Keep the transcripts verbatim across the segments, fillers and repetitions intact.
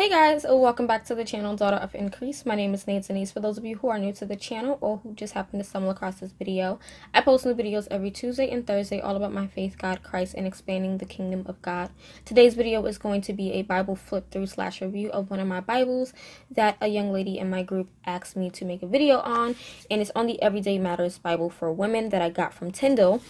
Hey guys, welcome back to the channel Daughter of Increase. My name is Nancy. For those of you who are new to the channel or who just happen to stumble across this video, I post new videos every Tuesday and Thursday all about my faith, God, Christ, and expanding the kingdom of God. Today's video is going to be a Bible flip through slash review of one of my Bibles that a young lady in my group asked me to make a video on, and it's on the Everyday Matters Bible for Women that I got from Tyndale,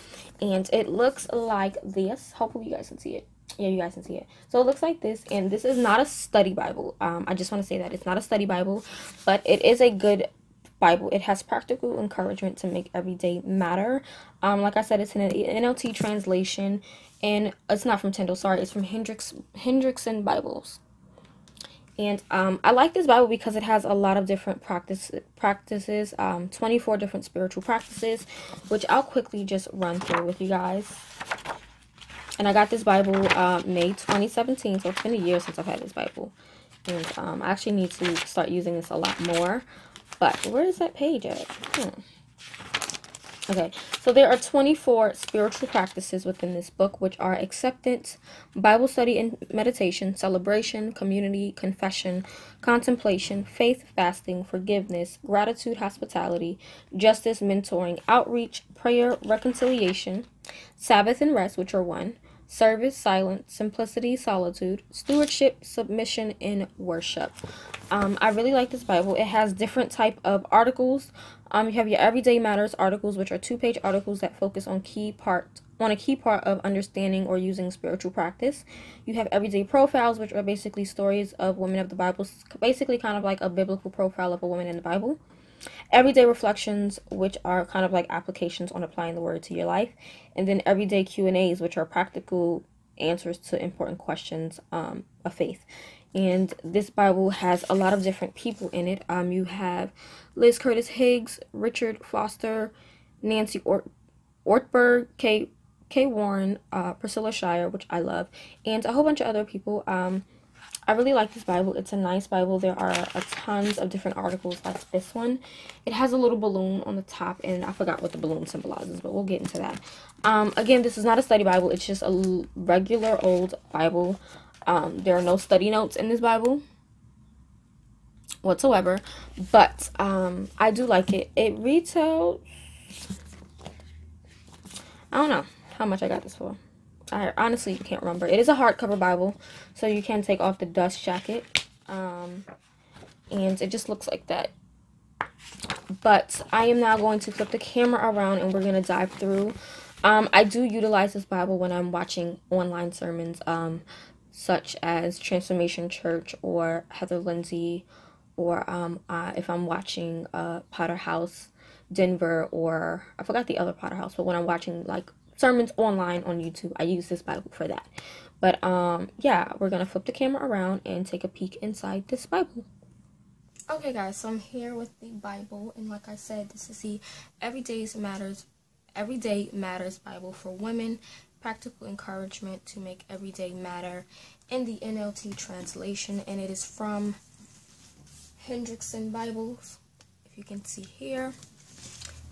and it looks like this. Hopefully you guys can see it. Yeah, you guys can see it. So it looks like this, and this is not a study Bible. Um, I just want to say that it's not a study Bible, but it is a good Bible. It has practical encouragement to make everyday matter. Um, like I said, it's in an N L T translation, and it's not from Tyndale. Sorry, it's from Hendricks Hendrickson Bibles. And um, I like this Bible because it has a lot of different practice, practices, um, twenty-four different spiritual practices, which I'll quickly just run through with you guys. And I got this Bible uh, May twenty seventeen, so it's been a year since I've had this Bible. And um, I actually need to start using this a lot more. But where is that page at? Hmm. Okay, so there are twenty-four spiritual practices within this book, which are acceptance, Bible study and meditation, celebration, community, confession, contemplation, faith, fasting, forgiveness, gratitude, hospitality, justice, mentoring, outreach, prayer, reconciliation, Sabbath and rest, which are one. Service, silence, simplicity, solitude, stewardship, submission, and worship. Um, I really like this Bible. It has different type of articles. Um, you have your Everyday Matters articles, which are two-page articles that focus on key part on a key part of understanding or using spiritual practice. You have Everyday Profiles, which are basically stories of women of the Bible, basically kind of like a biblical profile of a woman in the Bible. Everyday Reflections, which are kind of like applications on applying the word to your life, and then Everyday Q and A's, which are practical answers to important questions um, of faith. And this Bible has a lot of different people in it. Um, you have Liz Curtis Higgs, Richard Foster, Nancy Ort Ortberg, K K Warren, uh, Priscilla Shire, which I love, and a whole bunch of other people. Um, I really like this Bible. It's a nice Bible. There are a tons of different articles like this one. It has a little balloon on the top, and I forgot what the balloon symbolizes, but we'll get into that. Um, again, this is not a study Bible. It's just a regular old Bible. Um, there are no study notes in this Bible whatsoever, but um, I do like it. It retails, I don't know how much I got this for. I honestly can't remember. It is a hardcover Bible, so you can take off the dust jacket. Um, and it just looks like that. But I am now going to flip the camera around, and we're going to dive through. Um, I do utilize this Bible when I'm watching online sermons, um, such as Transformation Church or Heather Lindsay, or um, uh, if I'm watching uh, Potter House Denver, or I forgot the other Potter House, but when I'm watching, like, sermons online on YouTube, I use this Bible for that. But um yeah, we're gonna flip the camera around and take a peek inside this Bible. Okay guys, so I'm here with the Bible, and like I said, this is the Everyday Matters Everyday Matters Bible for Women, practical encouragement to make everyday matter, in the N L T translation, and it is from Hendrickson Bibles. If you can see here,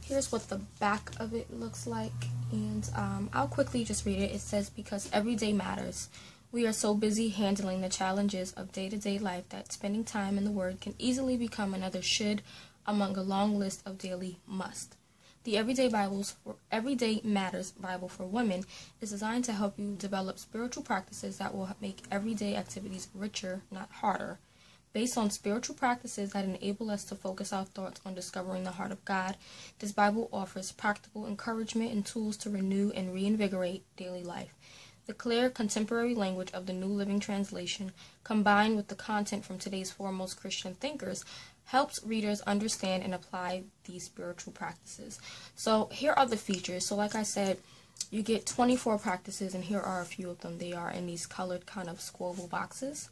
here's what the back of it looks like, and um, I'll quickly just read it. It says, because every day matters. We are so busy handling the challenges of day-to-day life that spending time in the Word can easily become another should among a long list of daily must. The Everyday Bibles for Everyday Matters Bible for Women is designed to help you develop spiritual practices that will make everyday activities richer, not harder. Based on spiritual practices that enable us to focus our thoughts on discovering the heart of God, this Bible offers practical encouragement and tools to renew and reinvigorate daily life. The clear contemporary language of the New Living Translation, combined with the content from today's foremost Christian thinkers, helps readers understand and apply these spiritual practices. So here are the features. So like I said, you get twenty-four practices, and here are a few of them. They are in these colored kind of squiggle boxes.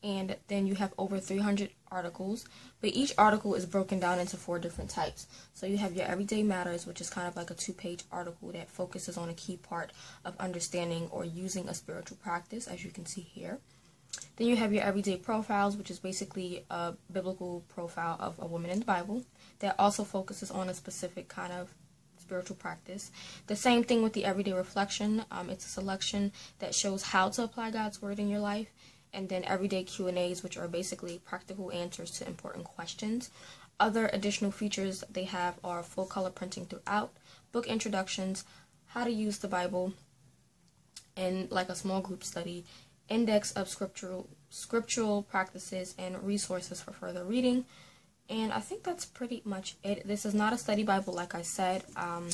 And then you have over three hundred articles, but each article is broken down into four different types. So you have your Everyday Matters, which is kind of like a two-page article that focuses on a key part of understanding or using a spiritual practice, as you can see here. Then you have your Everyday Profiles, which is basically a biblical profile of a woman in the Bible that also focuses on a specific kind of spiritual practice. The same thing with the Everyday Reflection. Um, it's a selection that shows how to apply God's Word in your life. and then everyday Q and A's, which are basically practical answers to important questions. Other additional features they have are full color printing throughout, book introductions, how to use the Bible, and like a small group study, index of scriptural scriptural practices and resources for further reading. And I think that's pretty much it. This is not a study Bible, like I said. Um,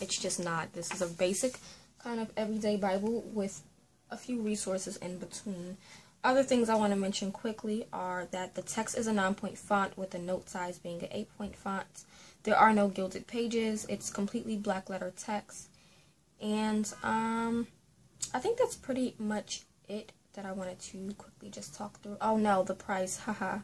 it's just not. This is a basic kind of everyday Bible with a few resources in between. Other things I want to mention quickly are that the text is a nine-point font with the note size being an eight-point font. There are no gilded pages. It's completely black letter text. And um, I think that's pretty much it that I wanted to quickly just talk through. Oh no, the price. Haha.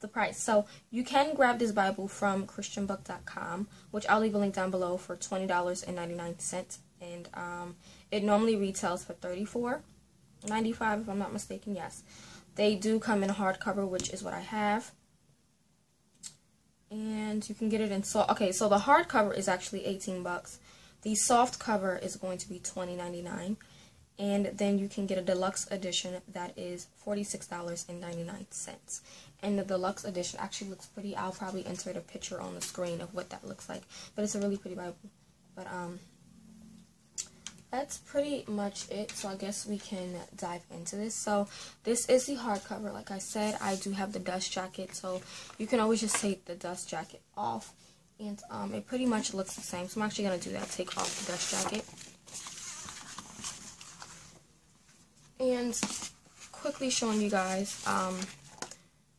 The price. So you can grab this Bible from christian book dot com, which I'll leave a link down below, for twenty dollars and ninety-nine cents. And um, it normally retails for thirty-four ninety-five, if I'm not mistaken. Yes, they do come in hardcover, which is what I have, and you can get it in soft. Okay, so the hardcover is actually eighteen bucks. The soft cover is going to be twenty ninety-nine, and then you can get a deluxe edition that is forty-six dollars and ninety-nine cents. And the deluxe edition actually looks pretty. I'll probably insert a picture on the screen of what that looks like, but it's a really pretty Bible. But um. That's pretty much it, so I guess we can dive into this. So this is the hardcover. Like I said, I do have the dust jacket, so you can always just take the dust jacket off, and um, it pretty much looks the same. So I'm actually going to do that, take off the dust jacket. And quickly showing you guys, um,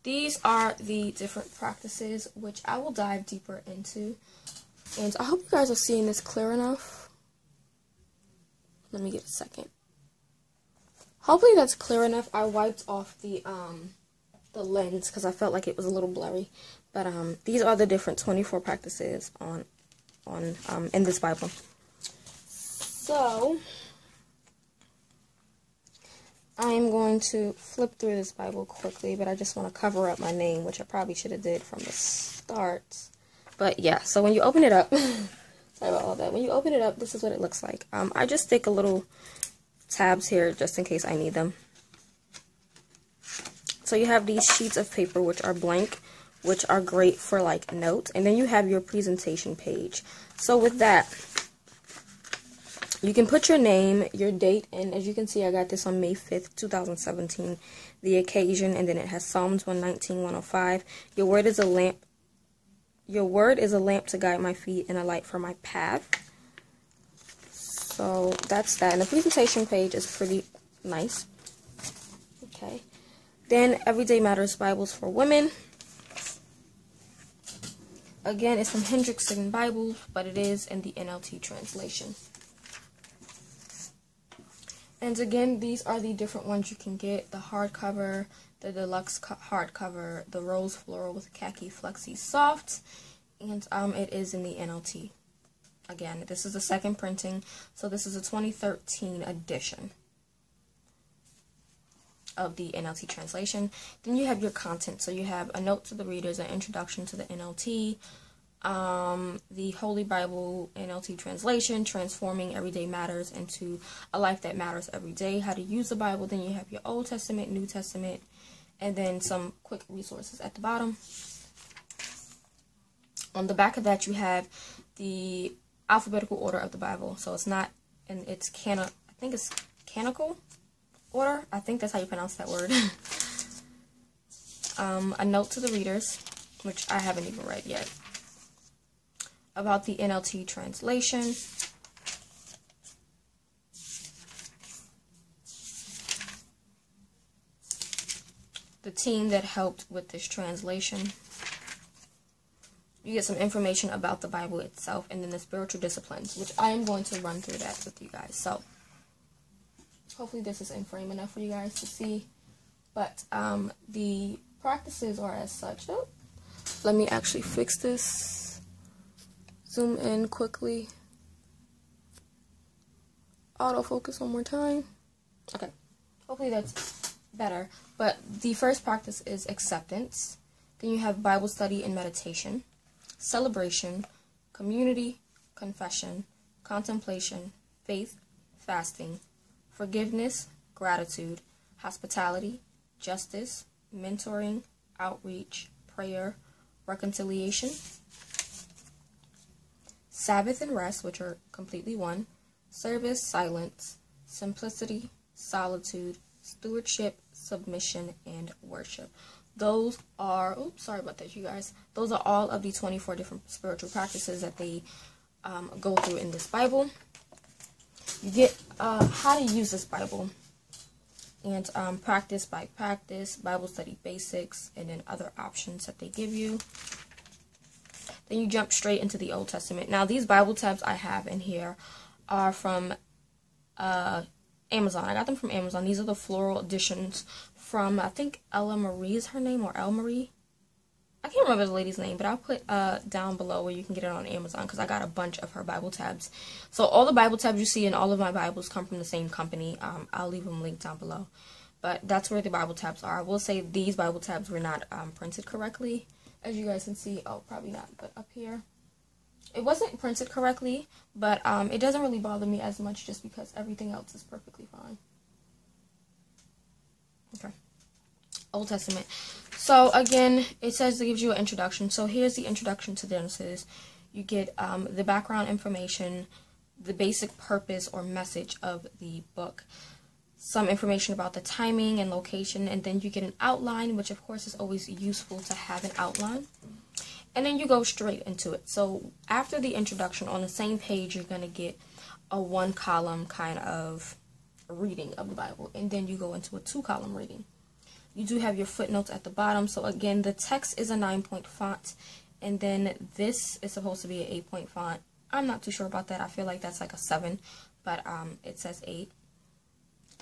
these are the different practices, which I will dive deeper into. And I hope you guys are seeing this clear enough. Let me get a second. Hopefully that's clear enough. I wiped off the um the lens because I felt like it was a little blurry. But um these are the different twenty-four practices on on um in this Bible. So I am going to flip through this Bible quickly, but I just want to cover up my name, which I probably should have did from the start. But yeah, so when you open it up Sorry about all that. When you open it up, this is what it looks like. Um, I just stick a little tabs here just in case I need them. So you have these sheets of paper, which are blank, which are great for like notes. And then you have your presentation page. So with that, you can put your name, your date, and as you can see, I got this on May fifth, two thousand seventeen, the occasion, and then it has Psalms one nineteen, one oh five. Your word is a lamp. Your word is a lamp to guide my feet and a light for my path. So that's that. And the presentation page is pretty nice. Okay. Then Everyday Matters Bibles for Women. Again, it's from Hendrickson Bibles, but it is in the N L T translation. And again, these are the different ones you can get. The hardcover, the deluxe hardcover, the rose floral with khaki flexi soft, and um, it is in the N L T. Again, this is the second printing, so this is a twenty thirteen edition of the N L T translation. Then you have your content, so you have a note to the readers, an introduction to the N L T, um, the Holy Bible N L T translation, transforming everyday matters into a life that matters every day, how to use the Bible. Then you have your Old Testament, New Testament, and then some quick resources at the bottom. On the back of that, you have the alphabetical order of the Bible. So it's not, and it's cano, I think it's canonical order. I think that's how you pronounce that word. um, a note to the readers, which I haven't even read yet, about the N L T translation. The team that helped with this translation. You get some information about the Bible itself, and then the spiritual disciplines, which I am going to run through that with you guys. So hopefully this is in frame enough for you guys to see. But um, the practices are as such. Oh, let me actually fix this. Zoom in quickly. Autofocus one more time. Okay. Hopefully that's better. But the first practice is acceptance. Then you have Bible study and meditation, celebration, community, confession, contemplation, faith, fasting, forgiveness, gratitude, hospitality, justice, mentoring, outreach, prayer, reconciliation, Sabbath and rest, which are completely one, service, silence, simplicity, solitude, stewardship, submission, and worship. Those are, oops, sorry about that, you guys. Those are all of the twenty-four different spiritual practices that they um, go through in this Bible. You get uh, how to use this Bible and um, practice by practice, Bible study basics, and then other options that they give you. Then you jump straight into the Old Testament. Now, these Bible tabs I have in here are from uh, Amazon. I got them from Amazon. These are the floral editions from, I think, Ella Marie is her name, or El Marie. I can't remember the lady's name, but I'll put uh, down below where you can get it on Amazon, because I got a bunch of her Bible tabs. So all the Bible tabs you see in all of my Bibles come from the same company. Um, I'll leave them linked down below. But that's where the Bible tabs are. I will say these Bible tabs were not um, printed correctly. As you guys can see, oh, probably not, but up here. It wasn't printed correctly, but um, it doesn't really bother me as much just because everything else is perfectly fine. Okay. Old Testament. So, again, it says it gives you an introduction. So, here's the introduction to Genesis. You get um, the background information, the basic purpose or message of the book, some information about the timing and location, and then you get an outline, which, of course, is always useful to have an outline. And then you go straight into it. So, after the introduction, on the same page, you're going to get a one-column kind of reading of the Bible, and then you go into a two-column reading. You do have your footnotes at the bottom. So, again, the text is a nine-point font, and then this is supposed to be an eight-point font. I'm not too sure about that. I feel like that's like a seven, but um, it says eight.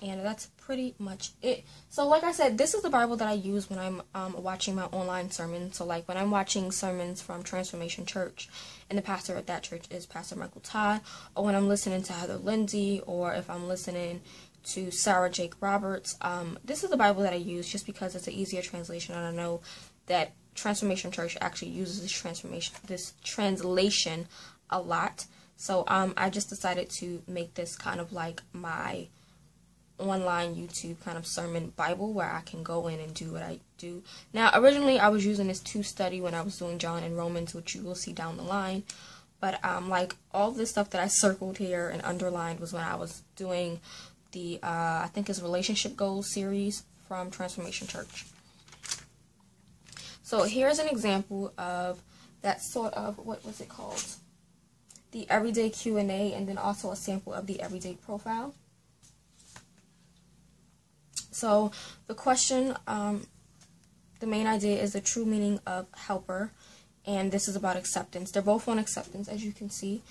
And that's pretty much it. So, like I said, this is the Bible that I use when I'm um, watching my online sermon. So, like, when I'm watching sermons from Transformation Church, and the pastor at that church is Pastor Michael Todd, or when I'm listening to Heather Lindsay, or if I'm listening to Sarah Jake Roberts, um, this is the Bible that I use just because it's an easier translation, and I know that Transformation Church actually uses this transformation, this translation a lot. So, um, I just decided to make this kind of like my online YouTube kind of sermon Bible where I can go in and do what I do. Now, originally I was using this to study when I was doing John and Romans, which you will see down the line, but um, like all this stuff that I circled here and underlined was when I was doing the, uh, I think it's Relationship Goals series from Transformation Church. So here's an example of that sort of, what was it called? The Everyday Q and A, and then also a sample of the Everyday Profile. So the question, um, the main idea is the true meaning of helper, and this is about acceptance. They're both on acceptance, as you can see.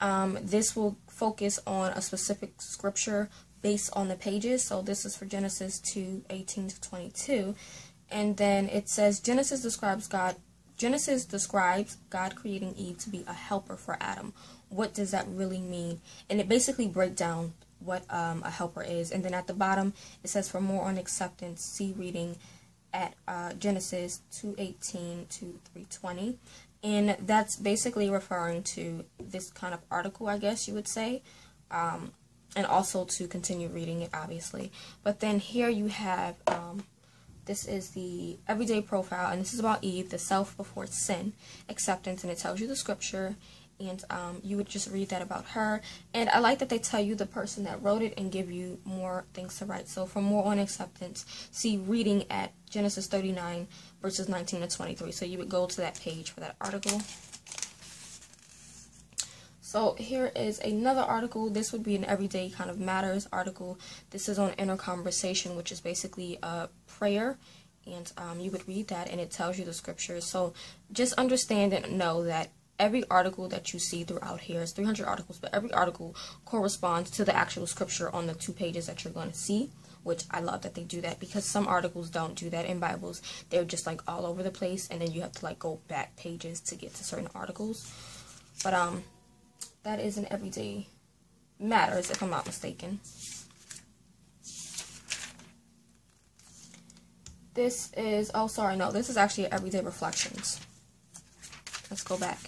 Um, this will focus on a specific scripture based on the pages. So this is for Genesis two, eighteen to twenty-two, and then it says Genesis describes God. Genesis describes God creating Eve to be a helper for Adam. What does that really mean? And it basically breaks down what um, a helper is, and then at the bottom it says for more on acceptance, see reading at uh, Genesis two eighteen to three twenty, and that's basically referring to this kind of article, I guess you would say, um, and also to continue reading it, obviously. But then here you have um, this is the Everyday Profile, and this is about Eve, the self before sin, acceptance, and it tells you the scripture. And um, you would just read that about her. And I like that they tell you the person that wrote it and give you more things to write. So for more on acceptance, see reading at Genesis thirty-nine, verses nineteen to twenty-three. So you would go to that page for that article. So here is another article. This would be an Everyday kind of Matters article. This is on inner conversation, which is basically a prayer. And um, you would read that, and it tells you the scriptures. So just understand and know that every article that you see throughout here is three hundred articles, but every article corresponds to the actual scripture on the two pages that you're going to see, which I love that they do that, because some articles don't do that in Bibles. They're just like all over the place, and then you have to like go back pages to get to certain articles. But um, that is an Everyday Matters, if I'm not mistaken. This is, oh sorry, no, this is actually Everyday Reflections. Let's go back.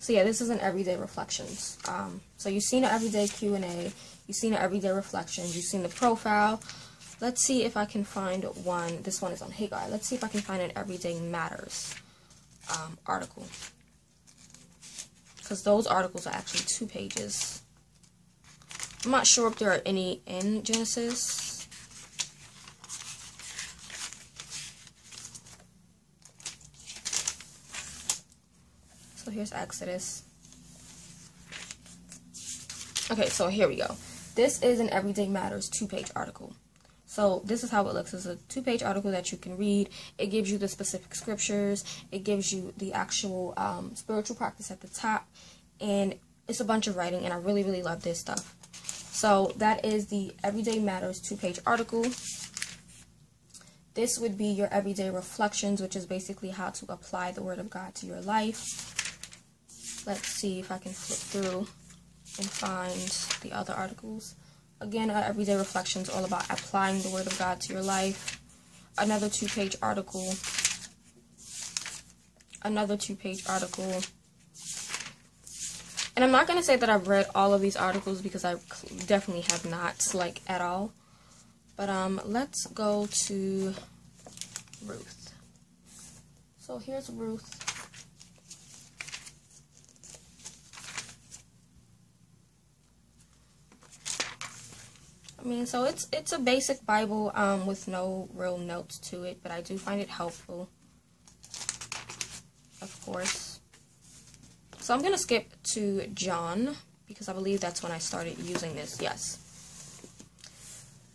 So yeah, this is an Everyday Reflections. Um, so you've seen an Everyday Q and A, you've seen an Everyday Reflections, you've seen the profile, Let's see if I can find one. This one is on Haggai. Let's see if I can find an Everyday Matters um, article. Because those articles are actually two pages. I'm not sure if there are any in Genesis. So here's Exodus. Okay, so here we go. This is an Everyday Matters two-page article. So this is how it looks. It's a two-page article that you can read. It gives you the specific scriptures. It gives you the actual um, spiritual practice at the top. And it's a bunch of writing, and I really, really love this stuff. So that is the Everyday Matters two-page article. This would be your Everyday Reflections, which is basically how to apply the Word of God to your life. Let's see if I can flip through and find the other articles. Again, our Everyday Reflections, all about applying the Word of God to your life. Another two-page article. Another two-page article. And I'm not going to say that I've read all of these articles, because I definitely have not, like, at all. But um, let's go to Ruth. So here's Ruth. I mean, so it's it's a basic Bible um, with no real notes to it, but I do find it helpful, of course. So I'm going to skip to John, because I believe that's when I started using this, yes.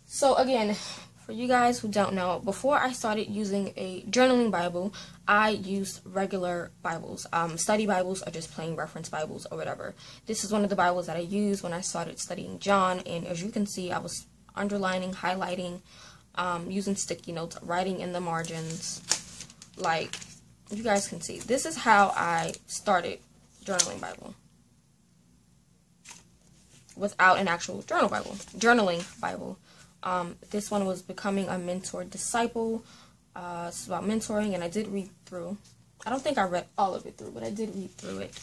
So again, for you guys who don't know, before I started using a journaling Bible, I used regular Bibles. Um, study Bibles or just plain reference Bibles or whatever. This is one of the Bibles that I used when I started studying John. And as you can see, I was underlining, highlighting, um, using sticky notes, writing in the margins. Like, you guys can see. This is how I started journaling Bible. Without an actual journal Bible. Journaling Bible. Um, this one was Becoming a Mentor Disciple. Uh, it's about mentoring, and I did read through. I don't think I read all of it through, but I did read through it.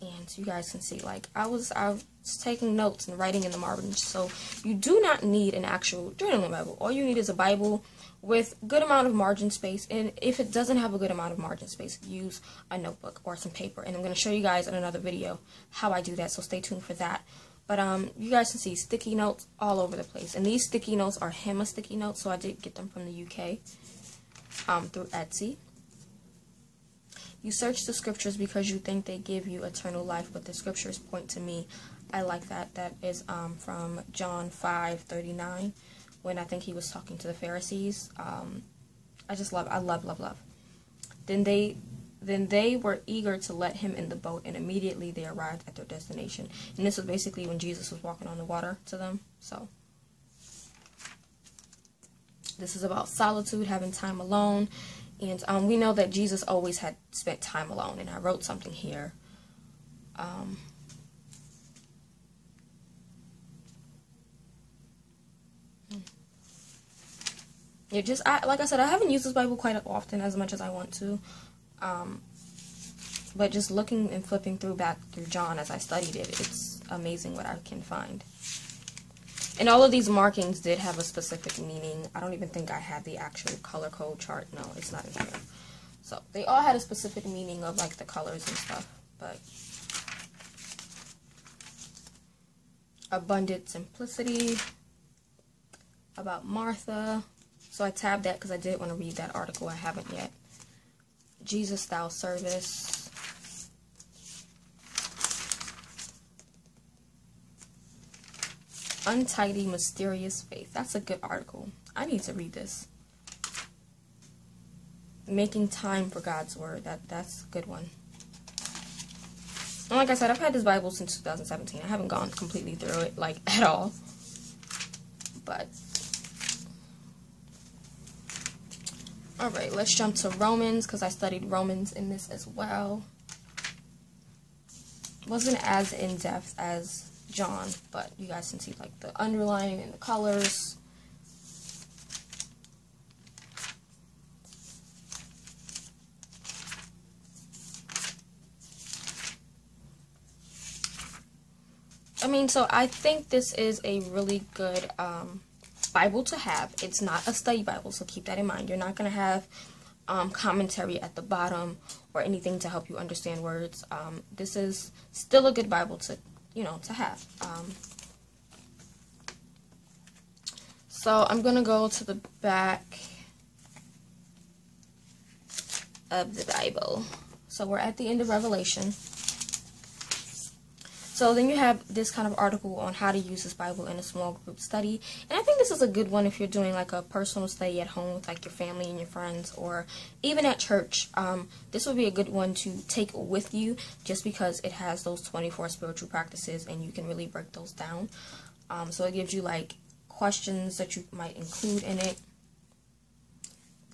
And you guys can see, like, I was, I was taking notes and writing in the margins. So you do not need an actual journaling Bible. All you need is a Bible with good amount of margin space. And if it doesn't have a good amount of margin space, use a notebook or some paper. And I'm going to show you guys in another video how I do that, so stay tuned for that. But um, you guys can see sticky notes all over the place. And these sticky notes are Hema sticky notes, so I did get them from the U K um, through Etsy. You search the scriptures because you think they give you eternal life, but the scriptures point to me. I like that. That is um, from John five thirty-nine, when I think he was talking to the Pharisees. Um, I just love, I love, love, love. Then they... Then they were eager to let him in the boat, and immediately they arrived at their destination. And this was basically when Jesus was walking on the water to them. So this is about solitude, having time alone. And um, we know that Jesus always had spent time alone. And I wrote something here. Um, yeah, just I, like I said, I haven't used this Bible quite often, as much as I want to. Um, but just looking and flipping through back through John as I studied it, it's amazing what I can find. And all of these markings did have a specific meaning. I don't even think I had the actual color code chart. No, it's not in here. So they all had a specific meaning of, like, the colors and stuff. But abundant simplicity, about Martha. So I tabbed that because I did want to read that article. I haven't yet. Jesus, Thou Service. Untidy, Mysterious Faith. That's a good article. I need to read this. Making Time for God's Word. That, that's a good one. And like I said, I've had this Bible since two thousand seventeen. I haven't gone completely through it, like, at all. But... Alright, let's jump to Romans, because I studied Romans in this as well. Wasn't as in-depth as John, but you guys can see, like, the underlining and the colors. I mean, so I think this is a really good um, Bible to have. It's not a study Bible, so keep that in mind. You're not going to have um, commentary at the bottom or anything to help you understand words. Um, this is still a good Bible to, you know, to have. Um, so I'm going to go to the back of the Bible. So we're at the end of Revelation. So then you have this kind of article on how to use this Bible in a small group study. And I think this is a good one if you're doing like a personal study at home with like your family and your friends, or even at church. Um, this would be a good one to take with you just because it has those twenty-four spiritual practices and you can really break those down. Um, so it gives you like questions that you might include in it,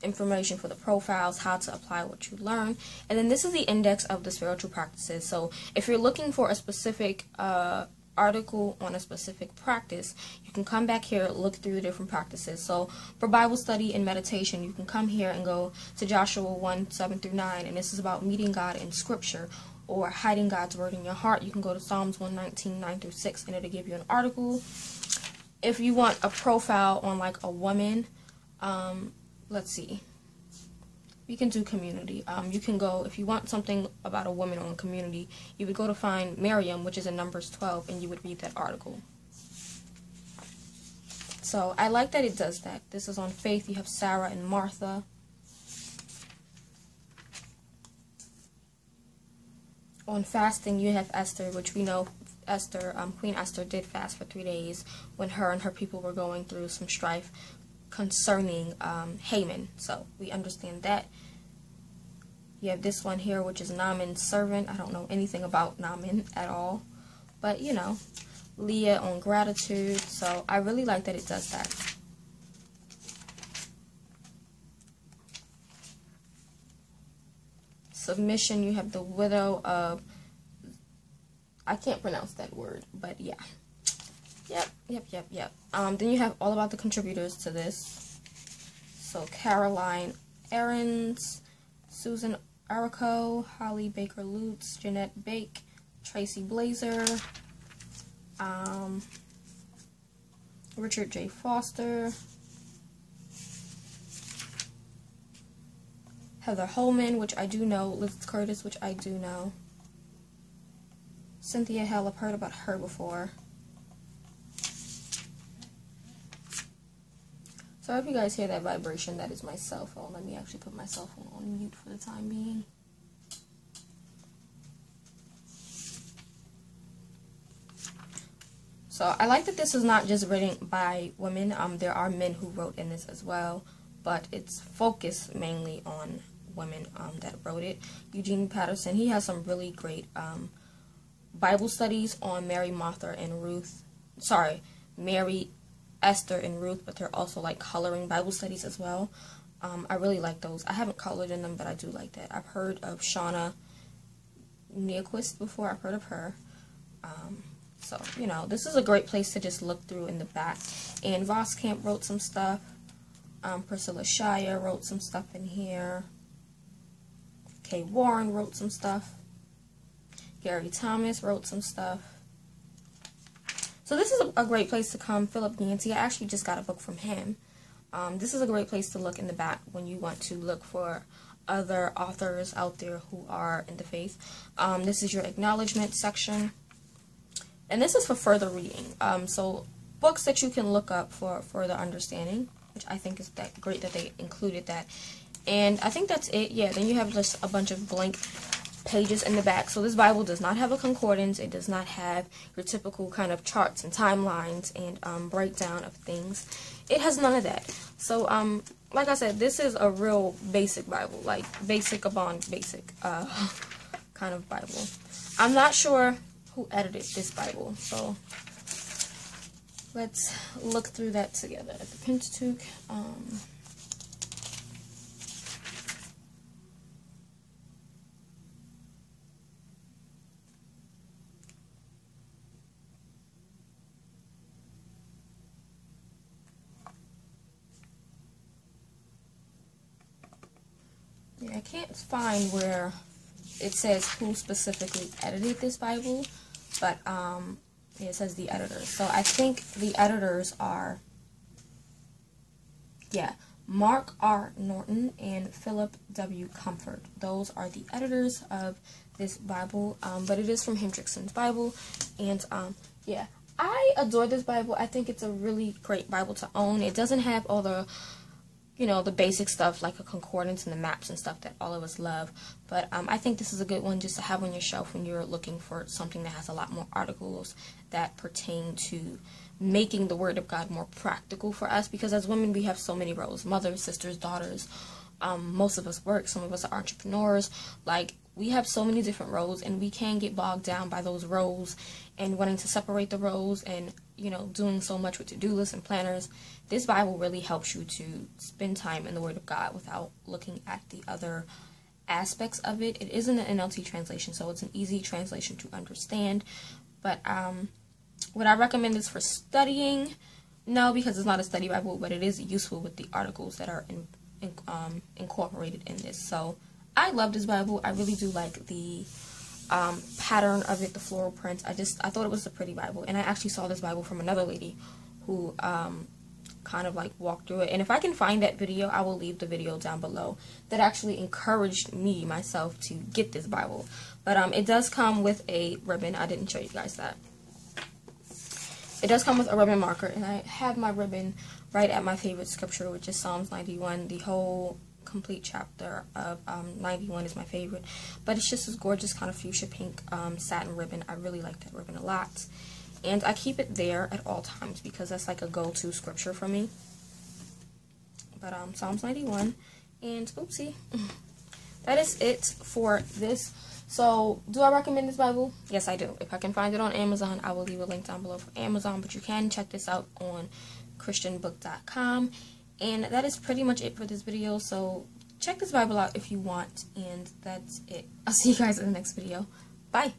information for the profiles, how to apply what you learn, and then this is the index of the spiritual practices. So if you're looking for a specific uh, article on a specific practice, you can come back here, look through the different practices. So for Bible study and meditation, you can come here and go to Joshua one, seven through nine, and this is about meeting God in Scripture, or hiding God's Word in your heart. You can go to Psalms one nineteen, nine through six, and it'll give you an article. If you want a profile on like a woman, um, let's see, you can do community. Um, you can go, if you want something about a woman on community, you would go to find Miriam, which is in Numbers twelve, and you would read that article. So I like that it does that. This is on faith. You have Sarah and Martha. On fasting, you have Esther, which we know Esther, um, Queen Esther did fast for three days when her and her people were going through some strife concerning um, Haman, so we understand that. You have this one here, which is Naaman's servant. I don't know anything about Naaman at all, but you know, Leah on gratitude. So I really like that it does that. Submission, you have the widow of, I can't pronounce that word, but yeah. Yep, yep, yep, yep. Um, then you have all about the contributors to this. So Caroline Aarons, Susan Arco, Holly Baker-Lutz, Jeanette Bake, Tracy Blazer, um, Richard J. Foster, Heather Holman, which I do know, Liz Curtis, which I do know, Cynthia Hell, I've heard about her before. So if you guys hear that vibration, that is my cell phone. Let me actually put my cell phone on mute for the time being. So I like that this is not just written by women. Um, there are men who wrote in this as well, but it's focused mainly on women um, that wrote it. Eugene Patterson, he has some really great um, Bible studies on Mary, Martha, and Ruth. Sorry, Mary, Esther, and Ruth, but they're also like coloring Bible studies as well. Um, I really like those. I haven't colored in them, but I do like that. I've heard of Shauna Niequist before. I've heard of her. Um, so, you know, this is a great place to just look through in the back. Ann Voskamp wrote some stuff. Um, Priscilla Shire wrote some stuff in here. K K. Warren wrote some stuff. Gary Thomas wrote some stuff. So this is a great place to come. Philip Nancy, I actually just got a book from him. Um, this is a great place to look in the back when you want to look for other authors out there who are in the faith. Um, this is your acknowledgement section. And this is for further reading. Um, so books that you can look up for further understanding, which I think is that great that they included that. And I think that's it. Yeah, then you have just a bunch of blank pages in the back. So this Bible does not have a concordance. It does not have your typical kind of charts and timelines and um, breakdown of things. It has none of that. So um, like I said, this is a real basic Bible, like basic upon basic uh, kind of Bible. I'm not sure who edited this Bible, so let's look through that together at the Pentateuch. Um, I can't find where it says who specifically edited this Bible, but um, it says the editors. So I think the editors are yeah, Mark R. Norton and Philip W. Comfort. Those are the editors of this Bible, um, but it is from Hendrickson's Bible, and um, yeah, I adore this Bible. I think it's a really great Bible to own. It doesn't have all the, you know, the basic stuff like a concordance and the maps and stuff that all of us love, but um, I think this is a good one just to have on your shelf when you're looking for something that has a lot more articles that pertain to making the Word of God more practical for us, because as women we have so many roles: mothers, sisters, daughters. Um, most of us work, some of us are entrepreneurs. Like, we have so many different roles, and we can get bogged down by those roles and wanting to separate the roles and, you know, doing so much with to-do lists and planners. This Bible really helps you to spend time in the Word of God without looking at the other aspects of it. It is in the N L T translation, so it's an easy translation to understand. But um, would I recommend this for studying? No, because it's not a study Bible, but it is useful with the articles that are in, in, um, incorporated in this. So I love this Bible. I really do like the um, pattern of it, the floral prints. I just, I thought it was a pretty Bible. And I actually saw this Bible from another lady who um, kind of like walked through it. And if I can find that video, I will leave the video down below that actually encouraged me, myself, to get this Bible. But um, it does come with a ribbon. I didn't show you guys that. It does come with a ribbon marker. And I have my ribbon right at my favorite scripture, which is Psalms ninety-one, the whole complete chapter of um, ninety-one is my favorite, but it's just this gorgeous kind of fuchsia pink um, satin ribbon. I really like that ribbon a lot, and I keep it there at all times because that's like a go-to scripture for me. But um, Psalms ninety-one, and oopsie, that is it for this. So do I recommend this Bible? Yes, I do. If I can find it on Amazon, I will leave a link down below for Amazon, but you can check this out on christian book dot com. And that is pretty much it for this video, so check this Bible out if you want, and that's it. I'll see you guys in the next video. Bye!